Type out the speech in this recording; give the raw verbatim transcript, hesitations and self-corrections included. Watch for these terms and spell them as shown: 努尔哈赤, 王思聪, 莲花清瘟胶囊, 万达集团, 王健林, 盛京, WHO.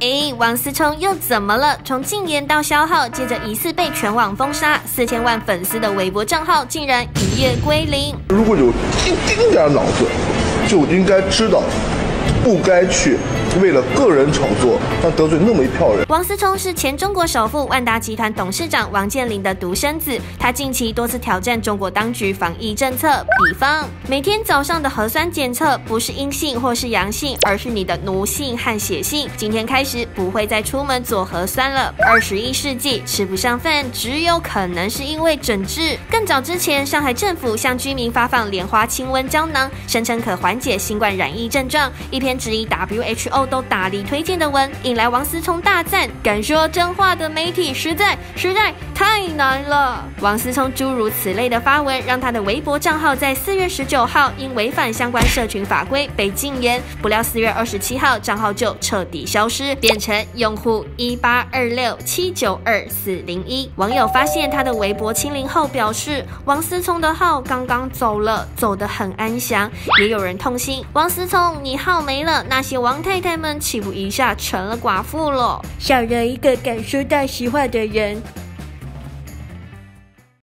哎，王思聪又怎么了？从禁言到消耗，接着疑似被全网封杀，四千万粉丝的微博账号竟然一夜归零。如果有一丁点脑子，就应该知道，不该去为了个人炒作，但得罪那么一票人。王思聪是前中国首富、万达集团董事长王健林的独生子，他近期多次挑战中国当局防疫政策，比方每天早上的核酸检测不是阴性或是阳性，而是你的奴性和血性。今天开始不会再出门做核酸了。二十一世纪吃不上饭，只有可能是因为整治。更早之前，上海政府向居民发放莲花清瘟胶囊，声称可缓解新冠染疫症状。一篇质疑 W H O。都大力推荐的文，引来王思聪大赞，敢说真话的媒体实在实在太难了。王思聪诸如此类的发文，让他的微博账号在四月十九号因违反相关社群法规被禁言，不料四月二十七号账号就彻底消失，变成用户一八二六七九二四零一。网友发现他的微博清零后，表示王思聪的号刚刚走了，走得很安详。也有人痛心，王思聪你号没了，那些王太太。他们岂不一下成了寡妇了？少了一个敢说大实话的人。